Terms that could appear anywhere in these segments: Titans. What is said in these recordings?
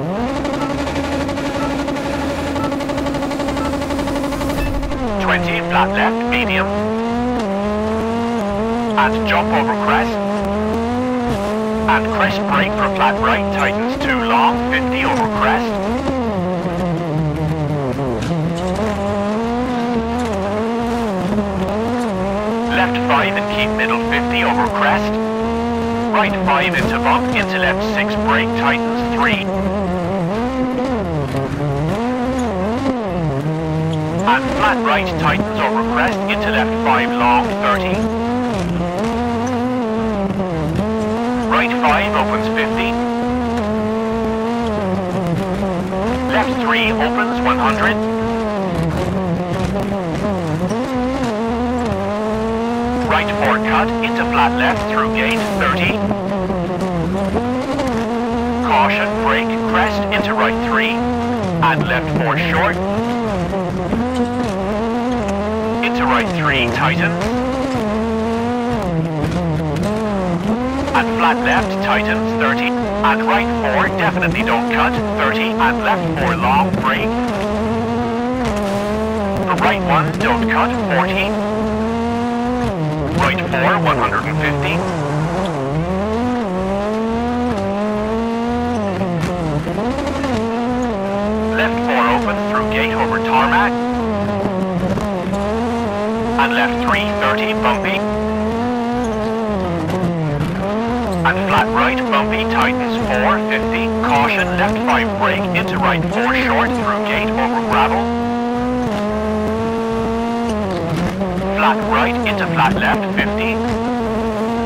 20, flat left, medium. And jump over crest. And crest brake for flat right, Titans 2 long, 50 over crest. Left 5 and keep middle 50 over crest. Right 5 into bump, into left 6, brake Titans 3. And flat right Titans over crest, into left 5 long 30. Right 5 opens 50. Left 3 opens 100. Right 4 cut, into flat left through gate 30. Caution, brake, crest, into right 3. And left 4 short. Into right 3, Titan. And flat left, Titans 30. And right 4, definitely don't cut, 30. And left 4, long, brake. The right 1, don't cut, 40. Right 4, 150. Left 4 open through gate over tarmac. And left 3, 30, bumpy. And flat right, bumpy, Titans 4, 50. Caution, left 5 brake, into right 4 short through gate over gravel. Flat right into flat left 50.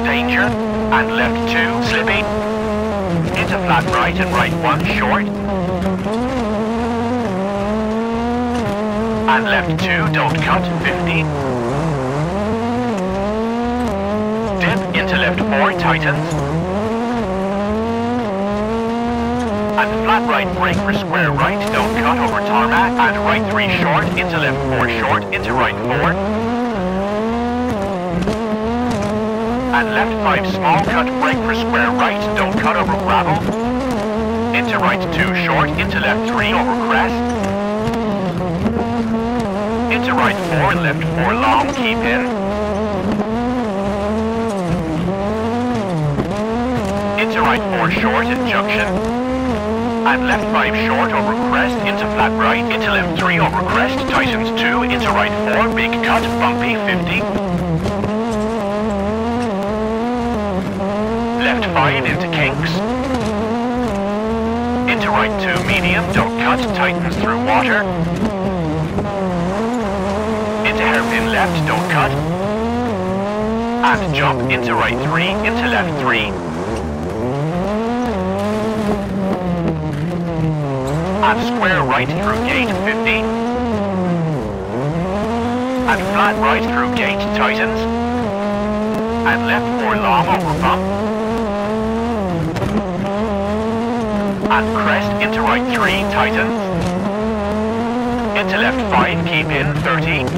Danger. And left 2 slippy. Into flat right and right 1 short. And left 2 don't cut 50. Dip into left 4 Titans. And flat right brake for square right don't cut over tarmac. And right 3 short into left 4 short into right 4. And left 5 small cut, brake for square right, don't cut over gravel. Into right 2 short, into left 3 over crest. Into right 4, left 4 long, keep in. Into right 4 short at junction. And left 5 short over crest, into flat right, into left 3 over crest, Titans 2, into right 4, big cut, bumpy 50. Left 5 into kinks. Into right 2 medium, don't cut, Titans through water. Into hairpin left, don't cut. And jump into right 3, into left 3. And square right through gate 50. And flat right through gate Titans. And left 4 long over bump. And crest into right 3, Titans. Into left 5, keep in 30.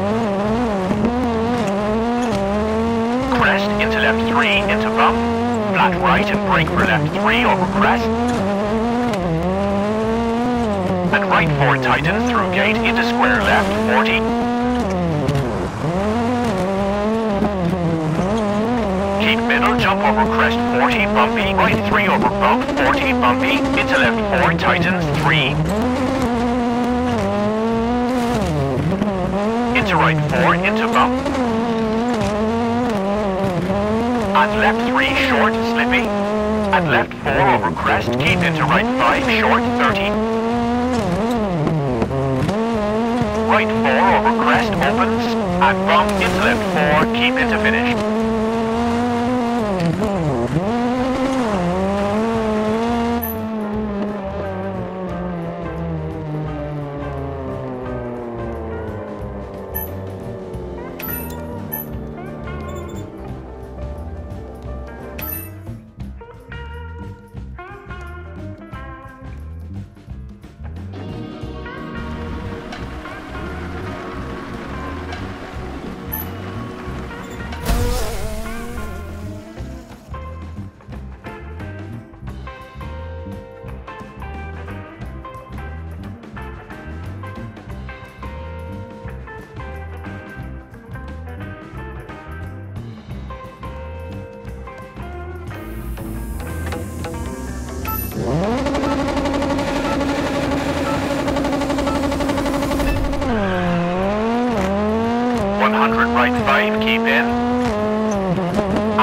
Crest into left 3, into bump. Flat right and brake for left 3 over crest. And right 4, Titans through gate into square left 40. Keep middle, jump over crest 40, bumpy. Right 3 over bump 40, bumpy. Into left 4, Titans 3. Into right 4, into bump. And left 3, short, slippy. And left 4 over crest, keep into right 5, short, 30. Right 4 over crest, opens. And bump into left 4, keep into finish.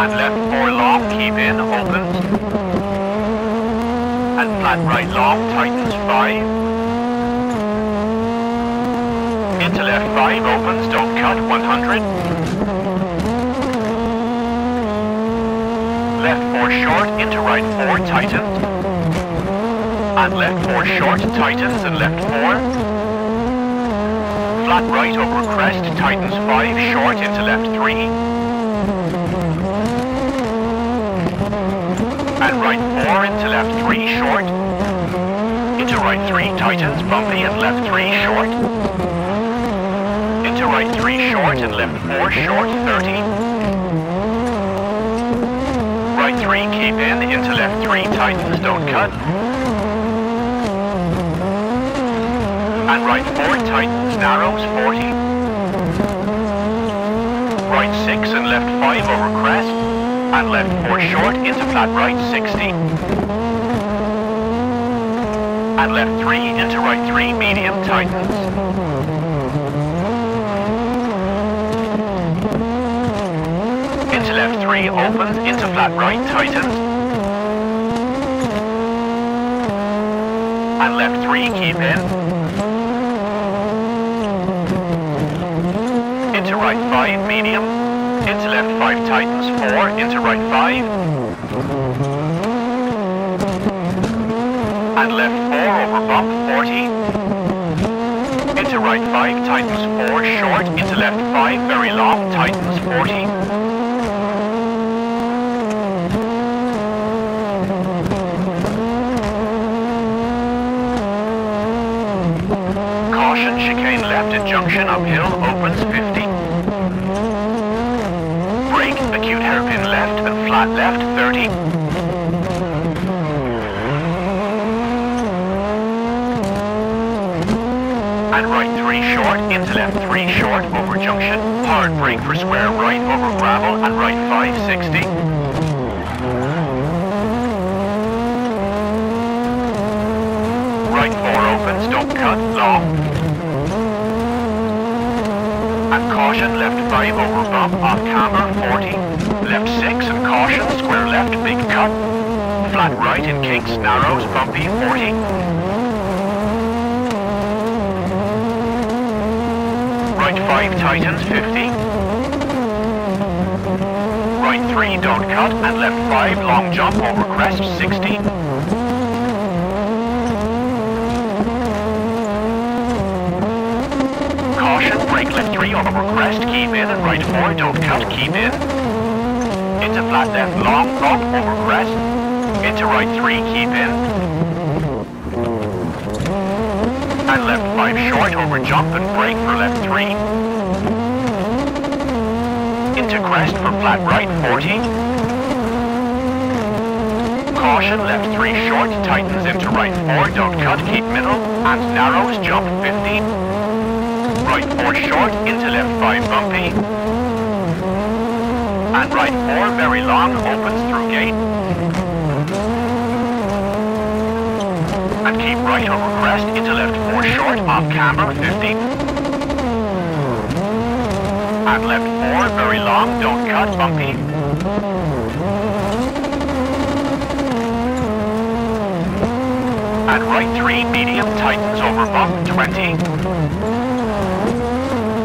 flat left four loft, keep in, open. And flat right loft, Titans 5. Into left 5, opens, don't cut, 100. Left 4 short, into right 4, Titans. And left 4 short, Titans, and left 4. Flat right over crest, Titans 5, short into left 3. And right 4 into left 3, short. Into right 3, Titans, bumpy and left 3, short. Into right 3, short and left 4, short, 30. Right 3, keep in, into left 3, Titans, don't cut. And right 4, Titans, narrows, 40. Right 6 and left 5 over crest. And left 4 short into flat right, 60. And left 3 into right 3, medium, Titans. Into left 3, opens, into flat right, Titans. And left 3, keep in. Into right 5, medium. Into left 5, Titans 4. Into right 5. And left 4 over bump, 40. Into right 5, Titans 4. Short. Into left 5, very long, Titans 40. Caution, chicane left at junction, uphill, opens 50. Brake, acute hairpin left and flat left, 30. And right 3 short, into left 3 short, over junction. Hard brake for square right, over gravel, and right 5, 60. Right 4 opens, don't cut, long. And caution, left 5 over bump, off camber, 40. Left 6 and caution, square left, big cut. Flat right in kinks, narrows, bumpy, 40. Right 5, Titans, 50. Right 3, don't cut, and left 5, long jump over crest, 60. Left 3 on over crest, keep in, and right 4, don't cut, keep in. Into flat left, long, bump, over crest. Into right 3, keep in. And left 5 short, over jump and brake for left 3. Into crest for flat right, 40. Caution, left 3 short, Titans into right 4, don't cut, keep middle. And narrows, jump, 50. Right 4 short, into left 5 bumpy. And right 4 very long, opens through gate. And keep right over crest, into left 4 short, off camber, 50. And left 4 very long, don't cut, bumpy. And right 3 medium, Titans over bump, 20.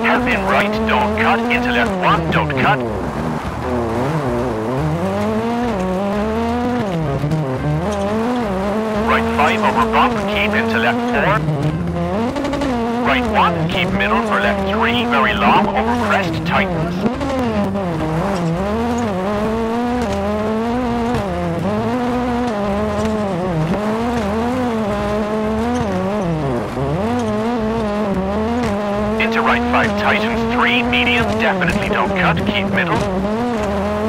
Hairpin right, don't cut, into left 1, don't cut. Right 5 over bump, keep into left 4. Right 1, keep middle for left 3, very long, over crest, Titans. Right 5, Titans 3, medium, definitely don't cut, keep middle.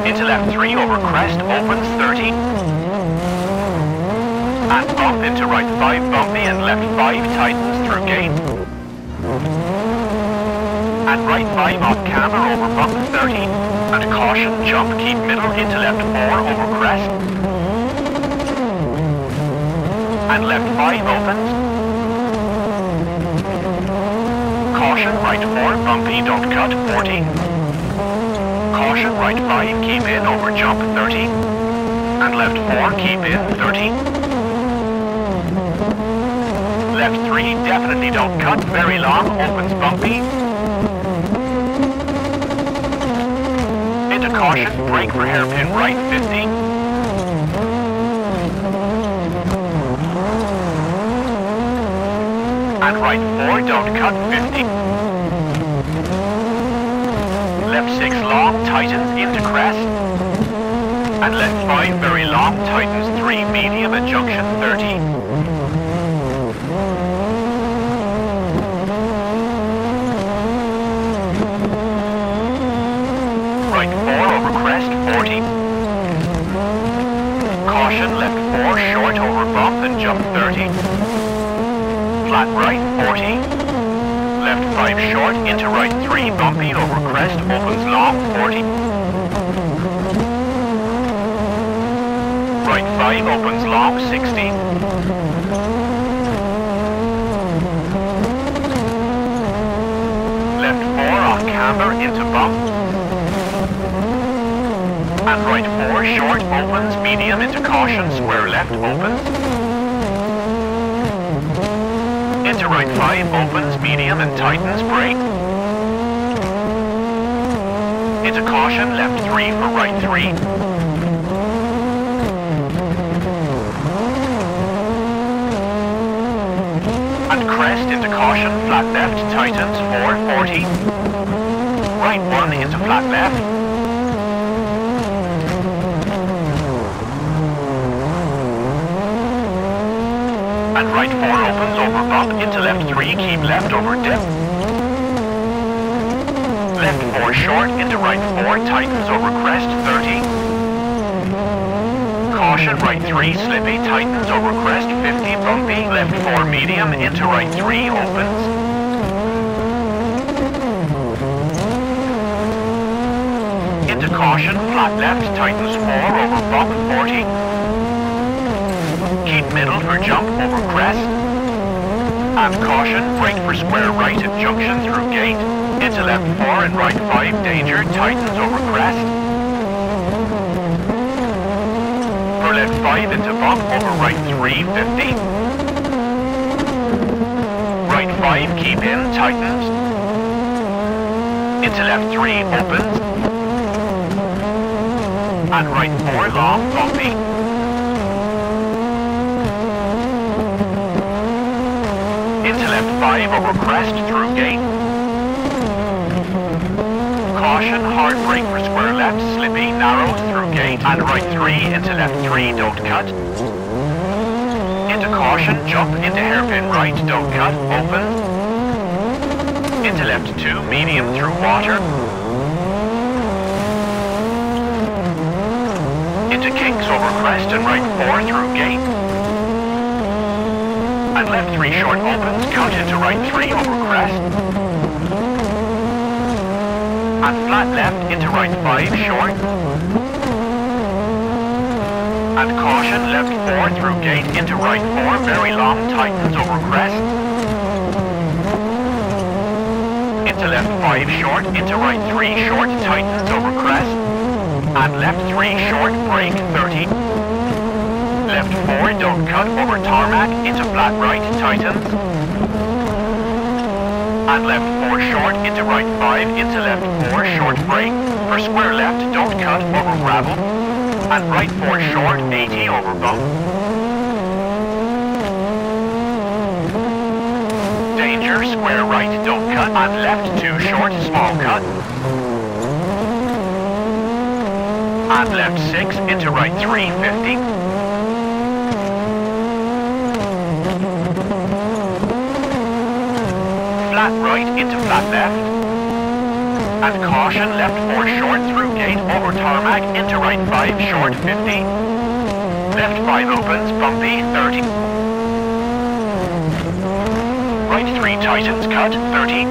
Into left 3, over crest, opens 30. And bump into right 5, bumpy, and left 5, Titans through gate. And right 5, off camber, over bump, 30. And caution, jump, keep middle, into left 4, over crest. And left 5, opens. Caution, right 4, bumpy, don't cut, 40. Caution, Right 5, keep in over jump 30. And left 4, keep in 30. Left 3, definitely don't cut very long, opens bumpy. Into caution, brake for hairpin right 50. And right 4, don't cut, 50. Left 6, long, Titans into crest. And left 5, very long, Titans 3, medium at junction 30. Right 4, over crest, 40. Caution, left 4, short, over bump and jump 30. Flat right 40, left 5 short, into right 3, bumpy, over crest, opens long 40. Right 5 opens long 60. Left 4 on camber, into bump. And right 4 short, opens, medium, into caution, square left, opens. Into right 5, opens, medium, and tightens, brake. Into caution, left 3 for right 3. And crest into caution, flat left, tightens, 440. Right 1 into flat left. And right 4 opens over bump into left 3, keep left over dip. Left 4 short into right 4, tightens over crest 30. Caution right 3 slippy, tightens over crest 50, bumpy. Left 4 medium into right 3, opens. Into caution, flat left, tightens 4 over bump 40. Keep middle for jump over crest. And caution, brake for square right at junction through gate. Into left 4 and right 5, danger, tightens over crest. For left 5 into bump over right 3, 50. Right 5, keep in, tightens. Into left 3, opens. And right 4, long, bumpy. Into left 5 over crest through gate. Caution, hard brake for square left, slippy, narrow through gate. And right 3 into left 3, don't cut. Into caution, jump into hairpin right, don't cut, open. Into left 2, medium through water. Into kinks over crest and right 4 through gate. And left 3 short opens, cut into right 3 over crest. And flat left into right 5 short. And caution, left 4 through gate into right 4, very long, tightens over crest. Into left 5 short, into right 3 short, tightens over crest. And left 3 short, brake 30. Left 4, don't cut over tarmac, into flat right, tightens. And left 4 short, into right 5, into left 4, short brake. For square left, don't cut over gravel. And right 4 short, 80 over bump. Danger, square right, don't cut. And left 2 short, small cut. And left 6, into right 3, 50. Flat right into flat left. And caution, left 4 short through gate over tarmac into right 5 short 50. Left 5 opens, bumpy 30. Right 3 tightens, cut 30.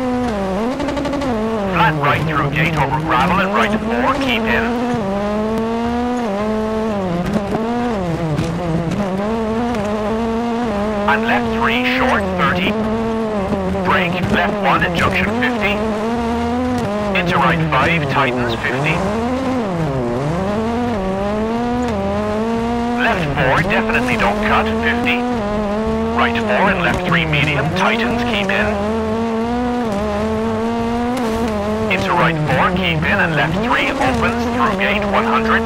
Flat right through gate over gravel and right 4 keep in. And left 3 short 30. Brake left 1 at junction 50. Into right 5 tightens 50. Left 4, definitely don't cut, 50. Right 4 and left 3 medium, Titans keep in. Into right 4, keep in, and left 3 opens through gate 100.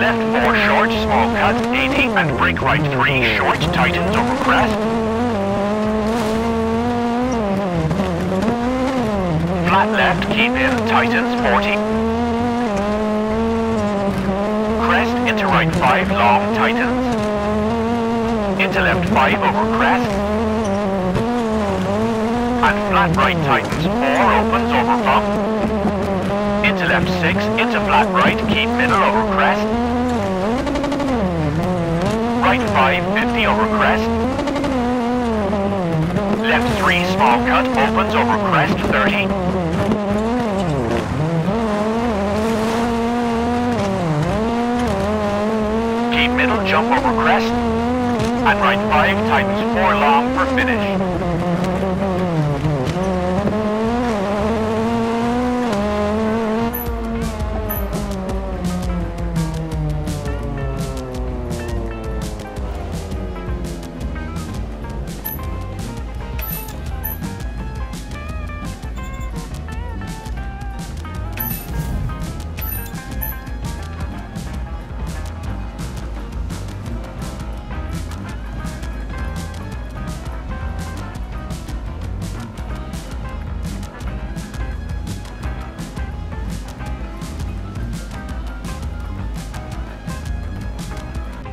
Left 4 short, small cut, 80, and brake right 3 short, Titans over crest. Flat left, keep in, Titans 40. Crest into right 5, long, Titans. Into left 5 over crest. And flat right, Titans 4, opens over bump. Into left 6, into flat right, keep middle over crest. Right 5, 50 over crest. Left 3, small cut, opens over crest, 30. Keep middle, jump over crest. And right 5, Titans 4 long for finish.